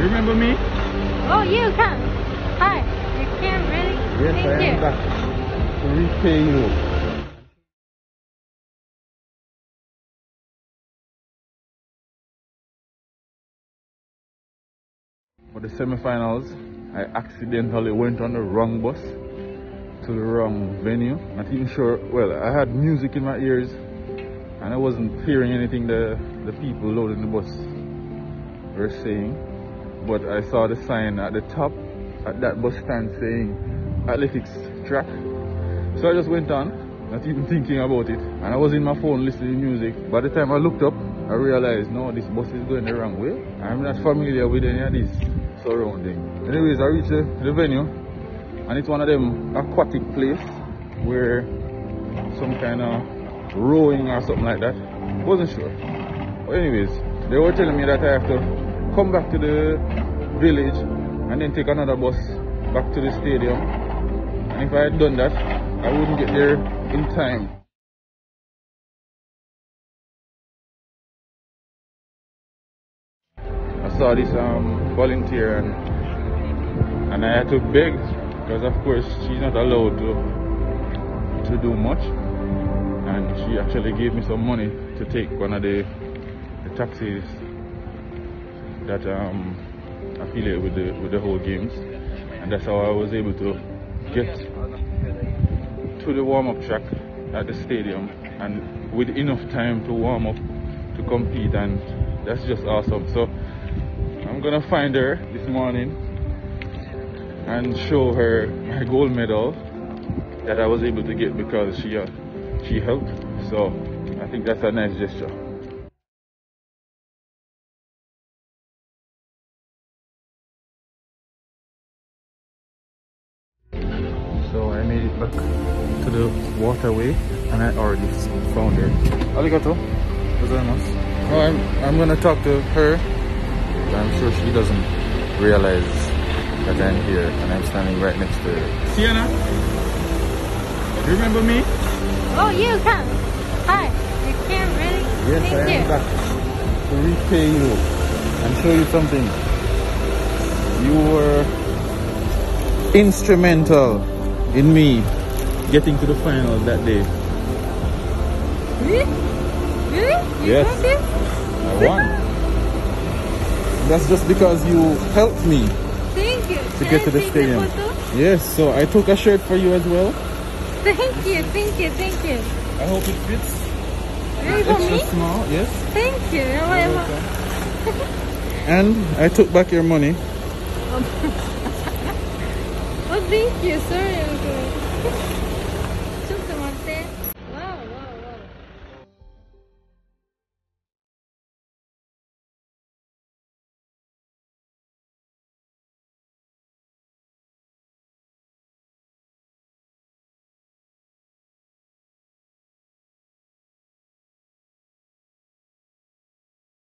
You remember me? Oh, you come. Hi. You can really? Yes, thank I am you. Back to repay you. For the semi-finals, I accidentally went on the wrong bus to the wrong venue. Not even sure, well, I had music in my ears and I wasn't hearing anything the people loading the bus were saying. But I saw the sign at the top at that bus stand saying athletics track. So I just went on, not even thinking about it. And I was in my phone listening to music. By the time I looked up, I realized, no, this bus is going the wrong way. I'm not familiar with any of these surroundings. Anyways, I reached the venue, and it's one of them aquatic place where some kind of rowing or something like that. Wasn't sure. But anyways, they were telling me that I have to come back to the village and then take another bus back to the stadium. And if I had done that, I wouldn't get there in time. Saw this volunteer and I had to beg, because of course she's not allowed to do much, and she actually gave me some money to take one of the taxis that affiliate with the whole games, and that's how I was able to get to the warm-up track at the stadium and with enough time to warm up to compete, and that's just awesome. So I'm gonna find her this morning and show her my gold medal that I was able to get because she helped. So I think that's a nice gesture. So I made it back to the waterway and I already found her. Arigato. Oh, I'm gonna talk to her. I'm sure she doesn't realize that I'm here and I'm standing right next to her. Sienna, you remember me? Oh, you come. Hi. You can really? Yes, I am back to repay you and show you something. You were instrumental in me getting to the final that day. Really? Really? You yes. I won. That's just because you helped me. Thank you. To get to the stadium. Yes, so I took a shirt for you as well. Thank you, thank you, thank you. I hope it fits. Really for me? Extra small, yes. Thank you. And I took back your money. Oh, thank you. Sorry, I'm going.